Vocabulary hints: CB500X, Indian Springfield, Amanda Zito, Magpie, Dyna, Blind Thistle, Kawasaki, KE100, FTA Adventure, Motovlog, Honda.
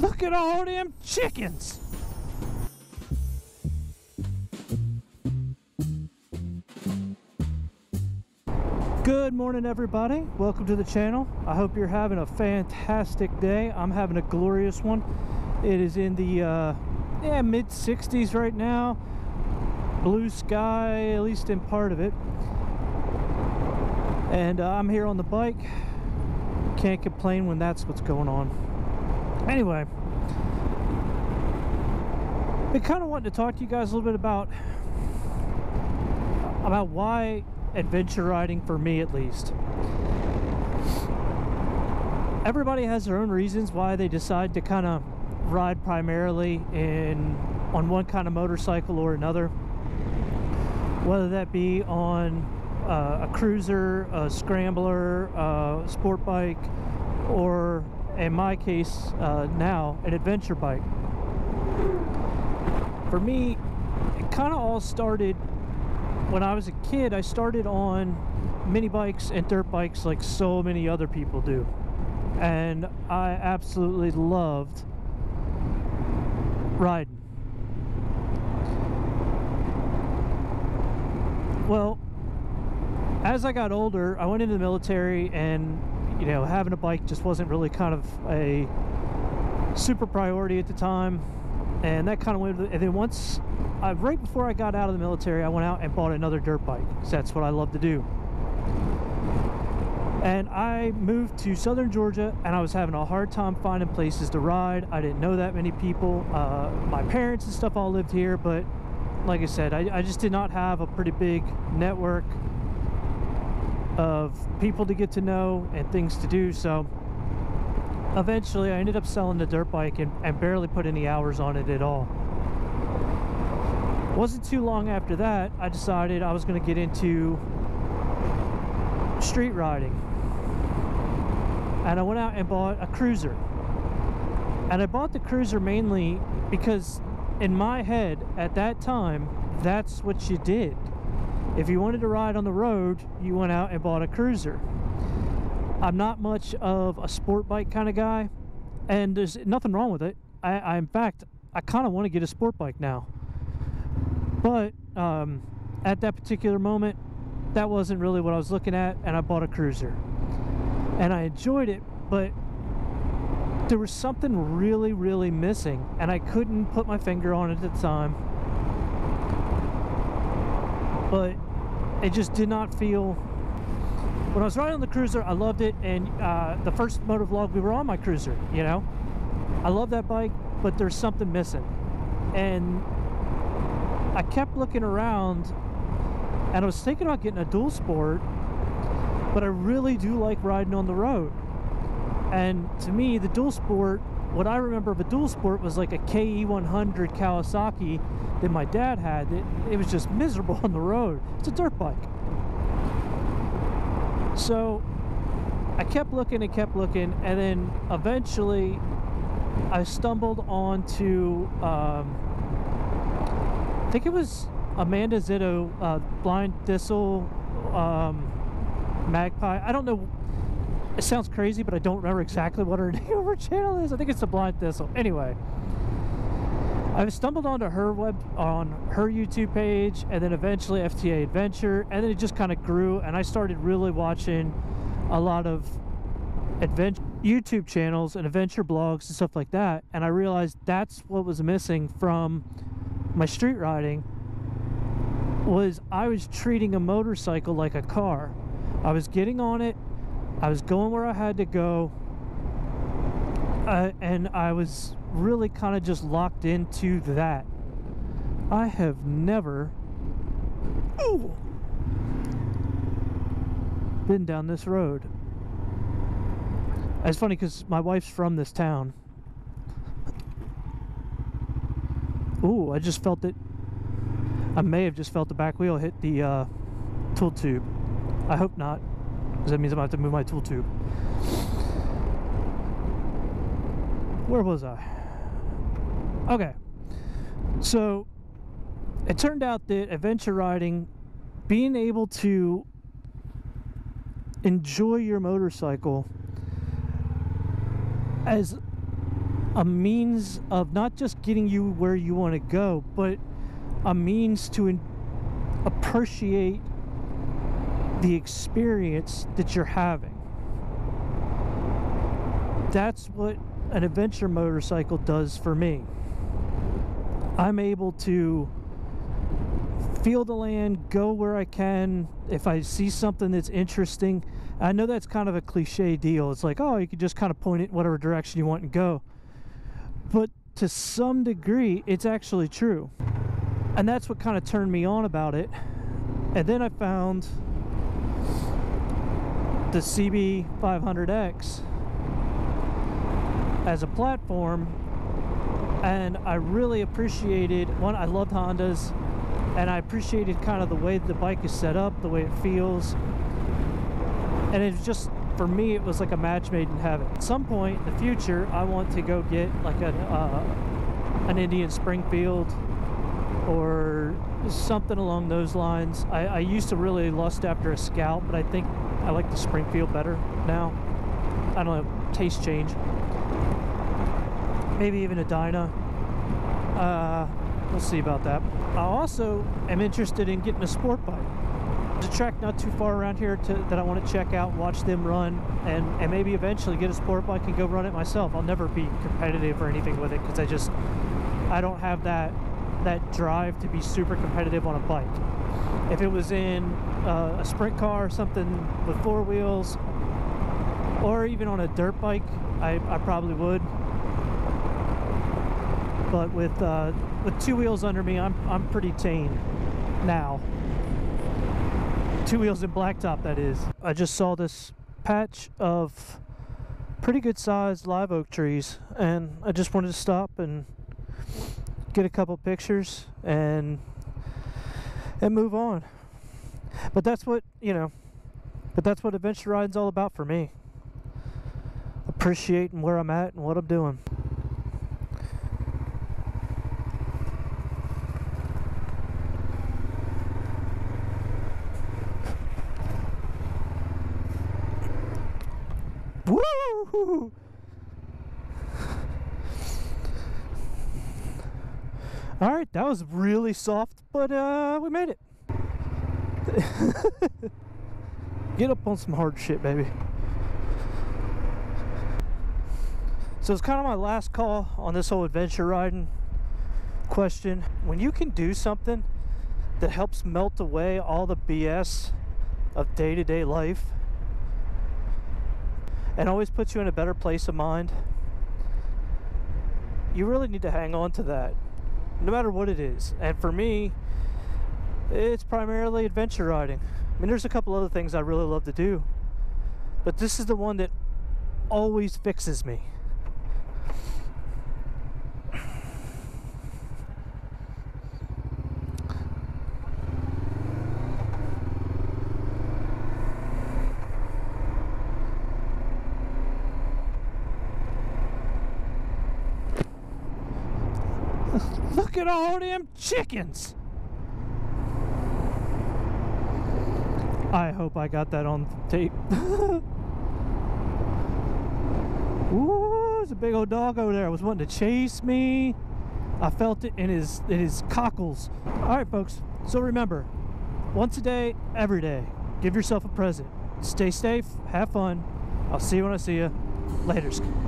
Look at all them chickens. Good morning, everybody. Welcome to the channel. I hope you're having a fantastic day. I'm having a glorious one. It is in the mid 60s right now. Blue sky, at least in part of it. And I'm here on the bike. Can't complain when that's what's going on. Anyway, been kind of wanting to talk to you guys a little bit about why adventure riding, for me at least. Everybody has their own reasons why they decide to kind of ride primarily on one kind of motorcycle or another, whether that be on a cruiser, a scrambler, a sport bike, or in my case now an adventure bike. For me, it kind of all started when I was a kid. I started on mini bikes and dirt bikes like so many other people do, and I absolutely loved riding. Well, as I got older, I went into the military, and you know, having a bike just wasn't really kind of a super priority at the time, and that kind of went. And then once right before I got out of the military, I went out and bought another dirt bike, because that's what I love to do. And I moved to southern Georgia, and I was having a hard time finding places to ride. I didn't know that many people. My parents and stuff all lived here, but like I said, I just did not have a pretty big network of people to get to know and things to do. So eventually I ended up selling the dirt bike and barely put any hours on it at all. Wasn't too long after that, I decided I was going to get into street riding, and I went out and bought a cruiser. And I bought the cruiser mainly because in my head at that time, that's what you did. If you wanted to ride on the road, you went out and bought a cruiser. I'm not much of a sport bike kind of guy, and there's nothing wrong with it. In fact, I kind of want to get a sport bike now. But at that particular moment, that wasn't really what I was looking at, and I bought a cruiser. And I enjoyed it, but there was something really, really missing, and I couldn't put my finger on it at the time. But it just did not feel... When I was riding on the cruiser, I loved it, and the first motovlog, we were on my cruiser, you know? I love that bike, but there's something missing. And I kept looking around, and I was thinking about getting a dual sport, but I really do like riding on the road. And to me, the dual sport, what I remember of a dual sport was like a KE100 Kawasaki that my dad had. It was just miserable on the road. It's a dirt bike. So I kept looking and kept looking, and then eventually I stumbled onto I think it was Amanda Zito, Blind Thistle, Magpie. I don't know. It sounds crazy, but I don't remember exactly what her name of her channel is. I think it's the Blind Thistle. Anyway, I stumbled onto her YouTube page, and then eventually FTA Adventure, and then it just kind of grew, and I started really watching a lot of adventure YouTube channels and adventure blogs and stuff like that, and I realized that's what was missing from my street riding. Was I was treating a motorcycle like a car. I was getting on it, I was going where I had to go, and I was really kind of just locked into that. I have never been down this road. It's funny because my wife's from this town. Ooh, I just felt it. I may have just felt the back wheel hit the tool tube. I hope not, because that means I'm going to have to move my tool tube. Where was I? Okay. So, it turned out that adventure riding, being able to enjoy your motorcycle as a means of not just getting you where you want to go, but a means to appreciate the experience that you're having. That's what an adventure motorcycle does for me. I'm able to feel the land, go where I can. If I see something that's interesting, I know that's kind of a cliche deal. It's like, oh, you can just kind of point it whatever direction you want and go. But to some degree, it's actually true. And that's what kind of turned me on about it. And then I found the CB500X as a platform, and I really appreciated, one, I loved Hondas, and I appreciated kind of the way the bike is set up, the way it feels. And it's just, for me, it was like a match made in heaven. At some point in the future, I want to go get like an Indian Springfield or something along those lines. I used to really lust after a Scout, but I think I like the Springfield better now. I don't know, taste change. Maybe even a Dyna. We'll see about that. I also am interested in getting a sport bike. There's a track not too far around here that I want to check out, watch them run, and maybe eventually get a sport bike and go run it myself. I'll never be competitive or anything with it because I don't have that drive to be super competitive on a bike. If it was in a sprint car or something with four wheels, or even on a dirt bike, I probably would. But with two wheels under me, I'm pretty tame now. Two wheels in blacktop, that is. I just saw this patch of pretty good sized live oak trees, and I just wanted to stop and get a couple pictures and move on. But that's what, you know, but that's what adventure riding's all about for me. Appreciating where I'm at and what I'm doing. Woo! Alright, that was really soft, but we made it. Get up on some hard shit, baby. So it's kind of my last call on this whole adventure riding question. When you can do something that helps melt away all the BS of day-to-day life, and always puts you in a better place of mind, you really need to hang on to that, no matter what it is. And for me, it's primarily adventure riding. I mean, there's a couple other things I really love to do, but this is the one that always fixes me. Look at all them chickens! I hope I got that on tape. Ooh, there's a big old dog over there. I was wanting to chase me. I felt it in his cockles. Alright folks, so remember, once a day, every day, give yourself a present. Stay safe, have fun. I'll see you when I see you. Laters.